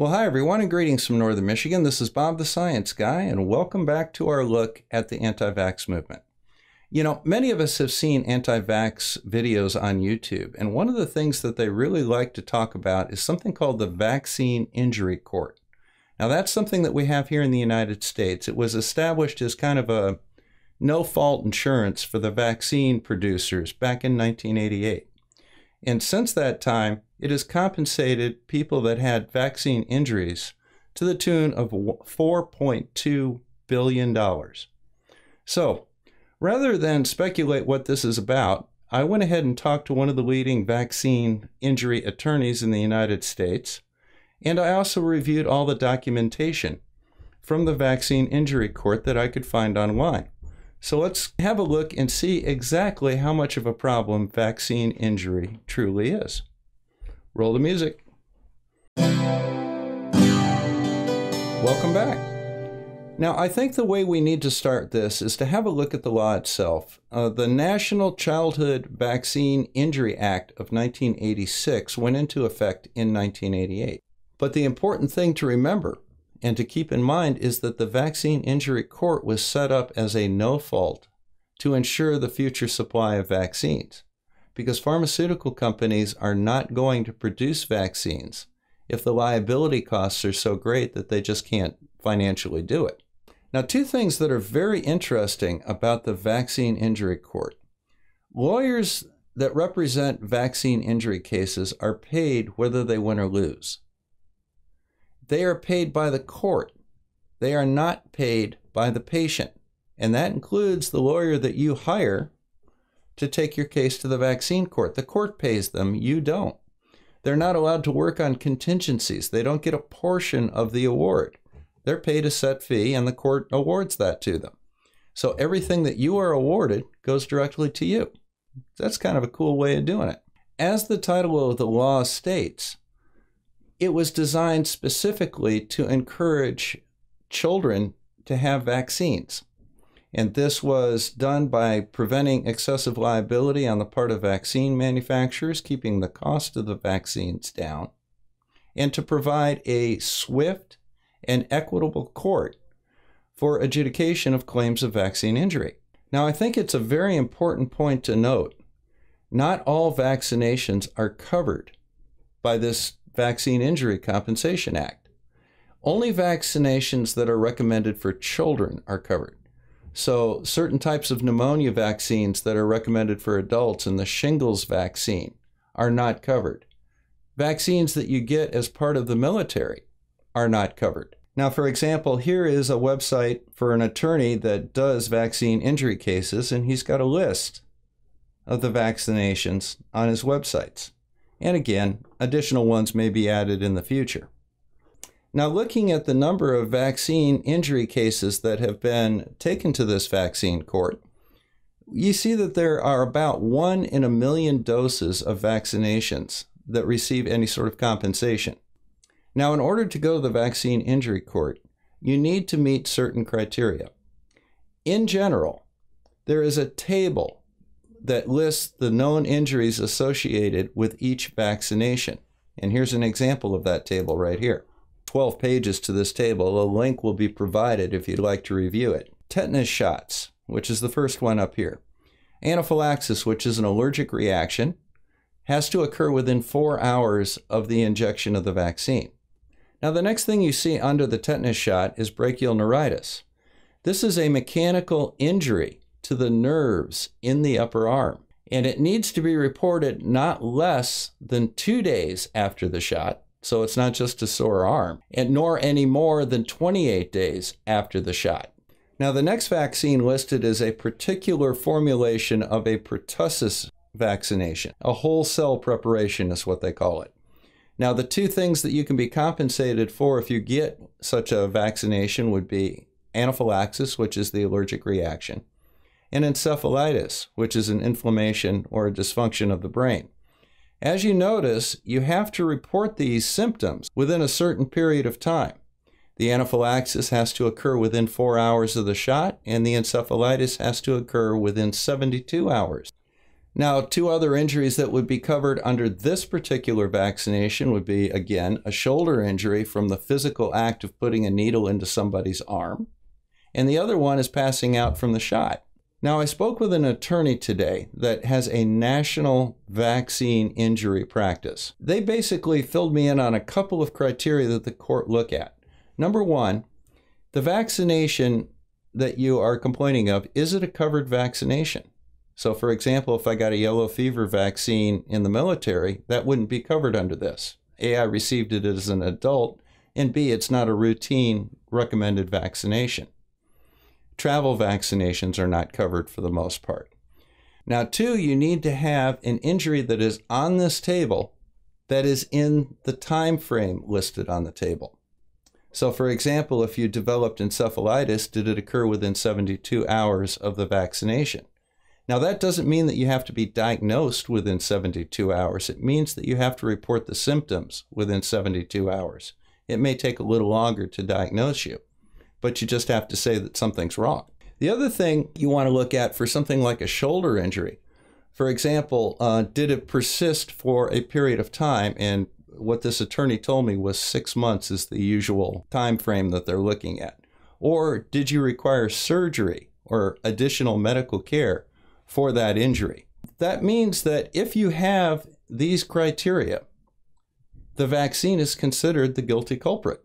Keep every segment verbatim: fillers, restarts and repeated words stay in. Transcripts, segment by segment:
Well, hi everyone, and greetings from Northern Michigan. This is Bob the Science Guy, and welcome back to our look at the anti-vax movement. You know, many of us have seen anti-vax videos on YouTube, and one of the things that they really like to talk about is something called the Vaccine Injury Court. Now, that's something that we have here in the United States. It was established as kind of a no-fault insurance for the vaccine producers back in nineteen eighty-eight. And since that time, it has compensated people that had vaccine injuries to the tune of four point two billion dollars. So, rather than speculate what this is about, I went ahead and talked to one of the leading vaccine injury attorneys in the United States, and I also reviewed all the documentation from the Vaccine Injury Court that I could find online. So let's have a look and see exactly how much of a problem vaccine injury truly is. Roll the music. Welcome back. Now, I think the way we need to start this is to have a look at the law itself. Uh, the National Childhood Vaccine Injury Act of nineteen eighty-six went into effect in nineteen eighty-eight. But the important thing to remember and to keep in mind is that the Vaccine Injury Court was set up as a no-fault to ensure the future supply of vaccines, because pharmaceutical companies are not going to produce vaccines if the liability costs are so great that they just can't financially do it. Now, two things that are very interesting about the Vaccine Injury Court. Lawyers that represent vaccine injury cases are paid whether they win or lose. They are paid by the court. They are not paid by the patient. And that includes the lawyer that you hire to take your case to the vaccine court. The court pays them, you don't. They're not allowed to work on contingencies. They don't get a portion of the award. They're paid a set fee, and the court awards that to them. So everything that you are awarded goes directly to you. That's kind of a cool way of doing it. As the title of the law states, it was designed specifically to encourage children to have vaccines. And this was done by preventing excessive liability on the part of vaccine manufacturers, keeping the cost of the vaccines down, and to provide a swift an equitable court for adjudication of claims of vaccine injury. Now, I think it's a very important point to note. Not all vaccinations are covered by this Vaccine Injury Compensation Act. Only vaccinations that are recommended for children are covered. So certain types of pneumonia vaccines that are recommended for adults and the shingles vaccine are not covered. Vaccines that you get as part of the military are not covered. Now, for example, here is a website for an attorney that does vaccine injury cases, and he's got a list of the vaccinations on his websites. And again, additional ones may be added in the future. Now, looking at the number of vaccine injury cases that have been taken to this vaccine court, you see that there are about one in a million doses of vaccinations that receive any sort of compensation. Now, in order to go to the Vaccine Injury Court, you need to meet certain criteria. In general, there is a table that lists the known injuries associated with each vaccination. And here's an example of that table right here. twelve pages to this table. A link will be provided if you'd like to review it. Tetanus shots, which is the first one up here. Anaphylaxis, which is an allergic reaction, has to occur within four hours of the injection of the vaccine. Now, the next thing you see under the tetanus shot is brachial neuritis. This is a mechanical injury to the nerves in the upper arm, and it needs to be reported not less than two days after the shot, so it's not just a sore arm, and nor any more than twenty-eight days after the shot. Now, the next vaccine listed is a particular formulation of a pertussis vaccination. A whole cell preparation is what they call it. Now, the two things that you can be compensated for if you get such a vaccination would be anaphylaxis, which is the allergic reaction, and encephalitis, which is an inflammation or a dysfunction of the brain. As you notice, you have to report these symptoms within a certain period of time. The anaphylaxis has to occur within four hours of the shot, and the encephalitis has to occur within seventy-two hours. Now, two other injuries that would be covered under this particular vaccination would be, again, a shoulder injury from the physical act of putting a needle into somebody's arm. And the other one is passing out from the shot. Now, I spoke with an attorney today that has a national vaccine injury practice. They basically filled me in on a couple of criteria that the court look at. Number one, the vaccination that you are complaining of, is it a covered vaccination? So, for example, if I got a yellow fever vaccine in the military, that wouldn't be covered under this. A, I received it as an adult, and B, it's not a routine recommended vaccination. Travel vaccinations are not covered for the most part. Now, two, you need to have an injury that is on this table that is in the time frame listed on the table. So, for example, if you developed encephalitis, did it occur within seventy-two hours of the vaccination? Now, that doesn't mean that you have to be diagnosed within seventy-two hours. It means that you have to report the symptoms within seventy-two hours. It may take a little longer to diagnose you, but you just have to say that something's wrong. The other thing you want to look at for something like a shoulder injury, for example, uh, did it persist for a period of time? And what this attorney told me was six months is the usual time frame that they're looking at. Or did you require surgery or additional medical care for that injury? That means that if you have these criteria, the vaccine is considered the guilty culprit.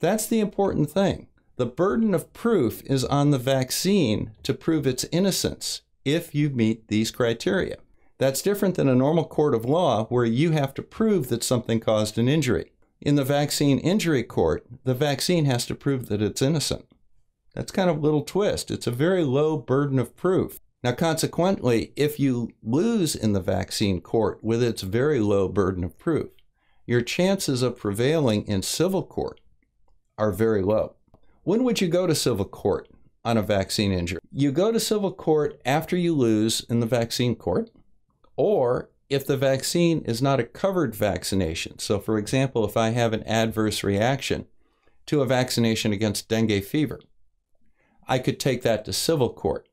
That's the important thing. The burden of proof is on the vaccine to prove its innocence if you meet these criteria. That's different than a normal court of law where you have to prove that something caused an injury. In the vaccine injury court, the vaccine has to prove that it's innocent. That's kind of a little twist. It's a very low burden of proof. Now, consequently, if you lose in the vaccine court with its very low burden of proof, your chances of prevailing in civil court are very low. When would you go to civil court on a vaccine injury? You go to civil court after you lose in the vaccine court, or if the vaccine is not a covered vaccination. So, for example, if I have an adverse reaction to a vaccination against dengue fever, I could take that to civil court,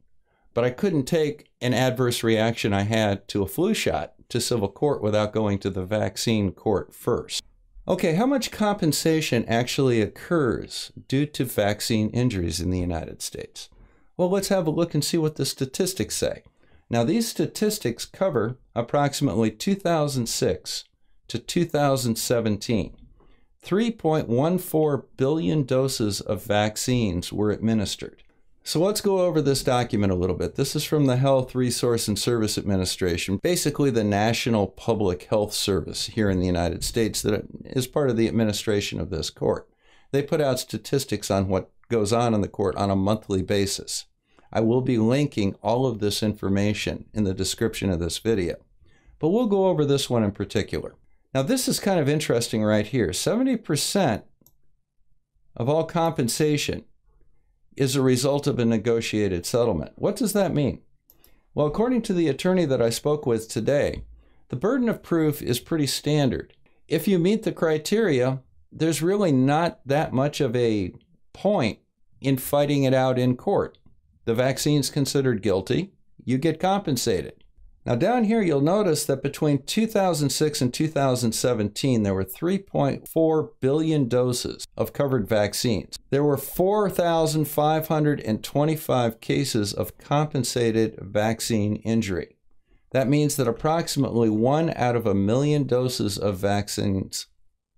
but I couldn't take an adverse reaction I had to a flu shot to civil court without going to the vaccine court first. Okay, how much compensation actually occurs due to vaccine injuries in the United States? Well, let's have a look and see what the statistics say. Now, these statistics cover approximately two thousand six to two thousand seventeen. three point one four billion doses of vaccines were administered. So let's go over this document a little bit. This is from the Health Resource and Service Administration, basically the National Public Health Service here in the United States that is part of the administration of this court. They put out statistics on what goes on in the court on a monthly basis. I will be linking all of this information in the description of this video, but we'll go over this one in particular. Now, this is kind of interesting right here. seventy percent of all compensation is a result of a negotiated settlement. What does that mean? Well, according to the attorney that I spoke with today, the burden of proof is pretty standard. If you meet the criteria, there's really not that much of a point in fighting it out in court. The vaccine's considered guilty, you get compensated. Now, down here, you'll notice that between two thousand six and two thousand seventeen, there were three point four billion doses of covered vaccines. There were four thousand five hundred twenty-five cases of compensated vaccine injury. That means that approximately one out of a million doses of vaccines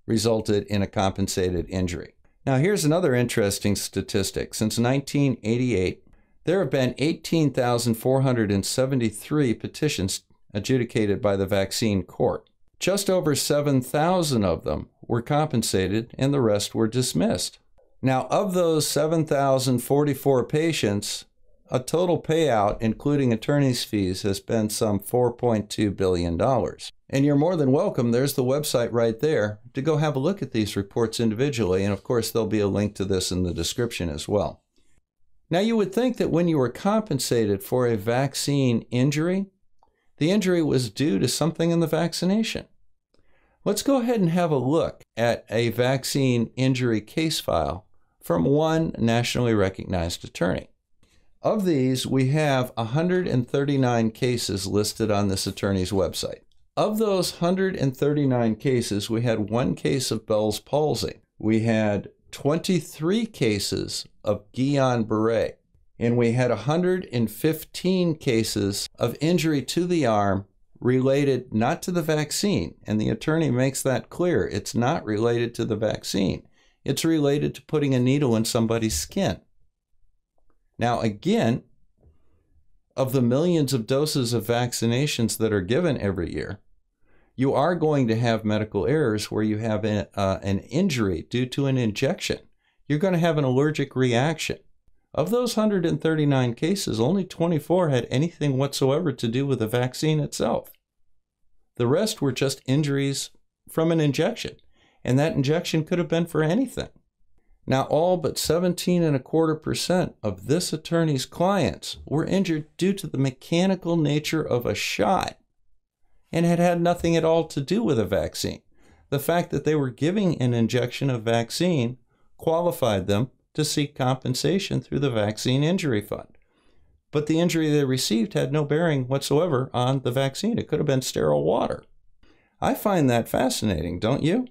resulted in a compensated injury. Now, here's another interesting statistic. Since nineteen eighty-eight, there have been eighteen thousand four hundred seventy-three petitions adjudicated by the vaccine court. Just over seven thousand of them were compensated and the rest were dismissed. Now, of those seven thousand forty-four patients, a total payout, including attorney's fees, has been some four point two billion dollars. And you're more than welcome, there's the website right there, to go have a look at these reports individually. And of course, there'll be a link to this in the description as well. Now, you would think that when you were compensated for a vaccine injury, the injury was due to something in the vaccination. Let's go ahead and have a look at a vaccine injury case file from one nationally recognized attorney. Of these, we have one hundred thirty-nine cases listed on this attorney's website. Of those one hundred thirty-nine cases, we had one case of Bell's palsy. We had twenty-three cases of Guillain-Barré, and we had one hundred fifteen cases of injury to the arm related not to the vaccine, and the attorney makes that clear. It's not related to the vaccine. It's related to putting a needle in somebody's skin. Now, again, of the millions of doses of vaccinations that are given every year, you are going to have medical errors where you have an, uh, an injury due to an injection. You're going to have an allergic reaction. Of those one hundred thirty-nine cases, only twenty-four had anything whatsoever to do with the vaccine itself. The rest were just injuries from an injection, and that injection could have been for anything. Now, all but seventeen and a quarter percent of this attorney's clients were injured due to the mechanical nature of a shot and had had nothing at all to do with a vaccine. The fact that they were giving an injection of vaccine qualified them to seek compensation through the Vaccine Injury Fund. But the injury they received had no bearing whatsoever on the vaccine. It could have been sterile water. I find that fascinating, don't you?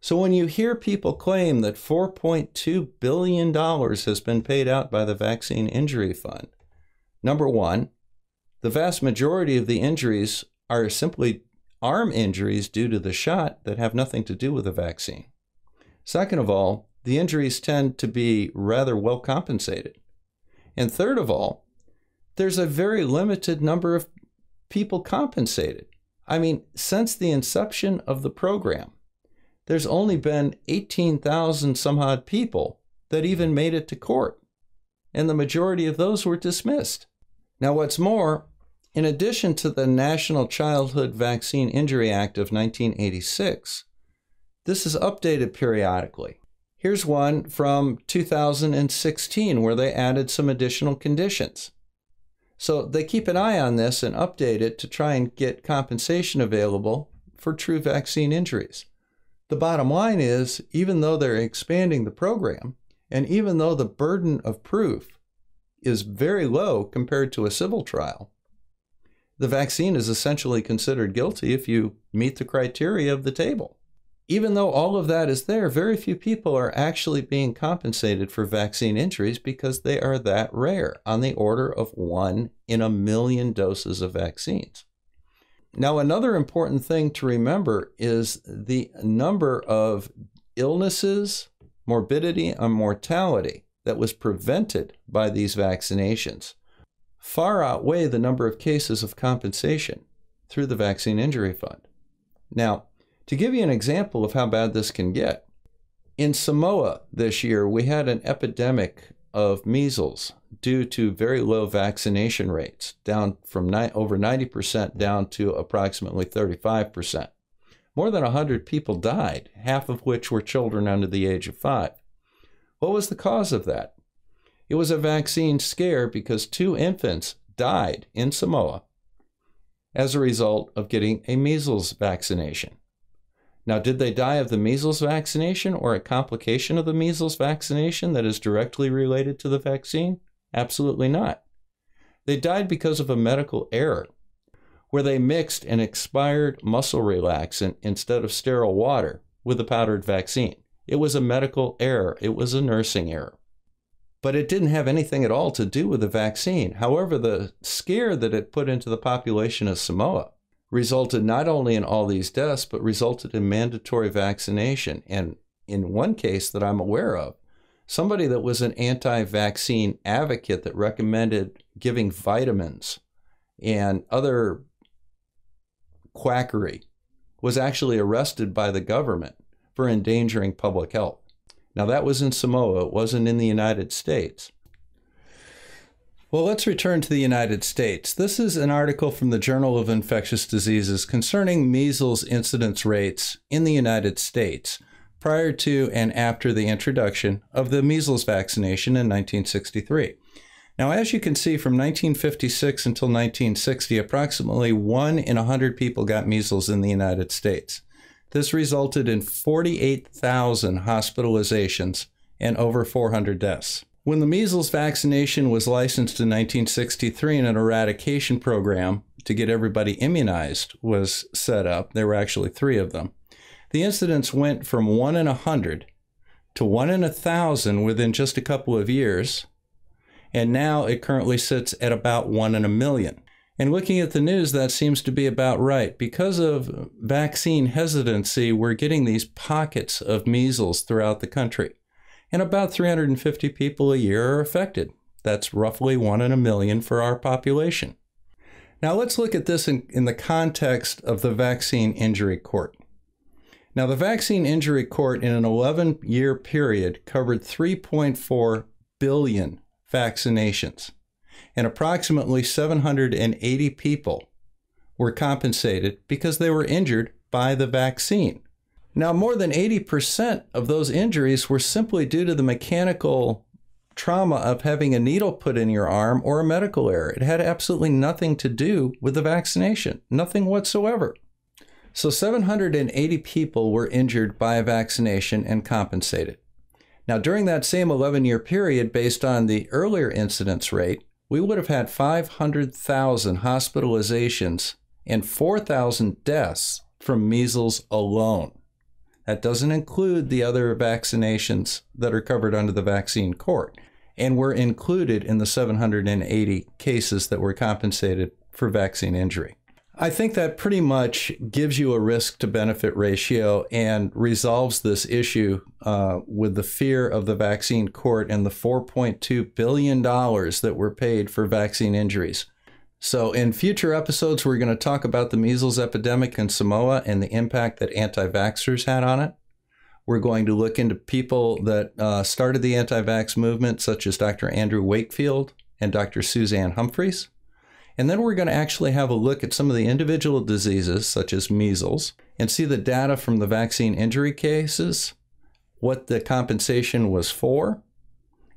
So when you hear people claim that four point two billion dollars has been paid out by the Vaccine Injury Fund, number one, the vast majority of the injuries are simply arm injuries due to the shot that have nothing to do with the vaccine. Second of all, the injuries tend to be rather well compensated. And third of all, there's a very limited number of people compensated. I mean, since the inception of the program, there's only been eighteen thousand some odd people that even made it to court, and the majority of those were dismissed. Now, what's more, in addition to the National Childhood Vaccine Injury Act of nineteen eighty-six, this is updated periodically. Here's one from two thousand sixteen where they added some additional conditions. So they keep an eye on this and update it to try and get compensation available for true vaccine injuries. The bottom line is, even though they're expanding the program, and even though the burden of proof is very low compared to a civil trial, the vaccine is essentially considered guilty if you meet the criteria of the table. Even though all of that is there, very few people are actually being compensated for vaccine injuries because they are that rare, on the order of one in a million doses of vaccines. Now, another important thing to remember is the number of illnesses, morbidity, and mortality that was prevented by these vaccinations far outweigh the number of cases of compensation through the Vaccine Injury Fund. Now, to give you an example of how bad this can get, in Samoa this year, we had an epidemic of measles due to very low vaccination rates, down from over ninety percent down to approximately thirty-five percent. More than one hundred people died, half of which were children under the age of five. What was the cause of that? It was a vaccine scare because two infants died in Samoa as a result of getting a measles vaccination. Now, did they die of the measles vaccination or a complication of the measles vaccination that is directly related to the vaccine? Absolutely not. They died because of a medical error where they mixed an expired muscle relaxant instead of sterile water with the powdered vaccine. It was a medical error. It was a nursing error. But it didn't have anything at all to do with the vaccine. However, the scare that it put into the population of Samoa resulted not only in all these deaths, but resulted in mandatory vaccination. And in one case that I'm aware of, somebody that was an anti-vaccine advocate that recommended giving vitamins and other quackery was actually arrested by the government for endangering public health. Now, that was in Samoa. It wasn't in the United States. Well, let's return to the United States. This is an article from the Journal of Infectious Diseases concerning measles incidence rates in the United States prior to and after the introduction of the measles vaccination in nineteen sixty-three. Now, as you can see, from nineteen fifty-six until nineteen sixty, approximately one in one hundred people got measles in the United States. This resulted in forty-eight thousand hospitalizations and over four hundred deaths. When the measles vaccination was licensed in nineteen sixty-three, in an eradication program to get everybody immunized was set up, there were actually three of them. The incidence went from one in a hundred to one in a thousand within just a couple of years, and now it currently sits at about one in a million. And looking at the news, that seems to be about right. Because of vaccine hesitancy, we're getting these pockets of measles throughout the country. And about three hundred fifty people a year are affected. That's roughly one in a million for our population. Now let's look at this in, in the context of the Vaccine Injury Court. Now the Vaccine Injury Court in an eleven year period covered three point four billion vaccinations, and approximately seven hundred eighty people were compensated because they were injured by the vaccine. Now, more than eighty percent of those injuries were simply due to the mechanical trauma of having a needle put in your arm or a medical error. It had absolutely nothing to do with the vaccination, nothing whatsoever. So seven hundred eighty people were injured by a vaccination and compensated. Now, during that same eleven year period, based on the earlier incidence rate, we would have had five hundred thousand hospitalizations and four thousand deaths from measles alone. That doesn't include the other vaccinations that are covered under the vaccine court and were included in the seven hundred eighty cases that were compensated for vaccine injury. I think that pretty much gives you a risk to benefit ratio and resolves this issue uh, with the fear of the vaccine court and the four point two billion dollars that were paid for vaccine injuries. So in future episodes, we're going to talk about the measles epidemic in Samoa and the impact that anti-vaxxers had on it. We're going to look into people that uh, started the anti-vax movement, such as Doctor Andrew Wakefield and Doctor Suzanne Humphries. And then we're going to actually have a look at some of the individual diseases, such as measles, and see the data from the vaccine injury cases, what the compensation was for,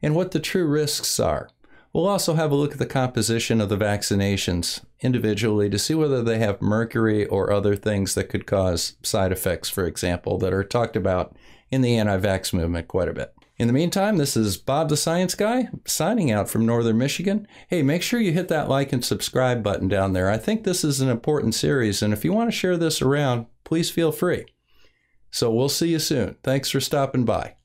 and what the true risks are. We'll also have a look at the composition of the vaccinations individually to see whether they have mercury or other things that could cause side effects, for example, that are talked about in the anti-vax movement quite a bit. In the meantime, this is Bob the Science Guy signing out from Northern Michigan. Hey, make sure you hit that like and subscribe button down there. I think this is an important series, and if you want to share this around, please feel free. So we'll see you soon. Thanks for stopping by.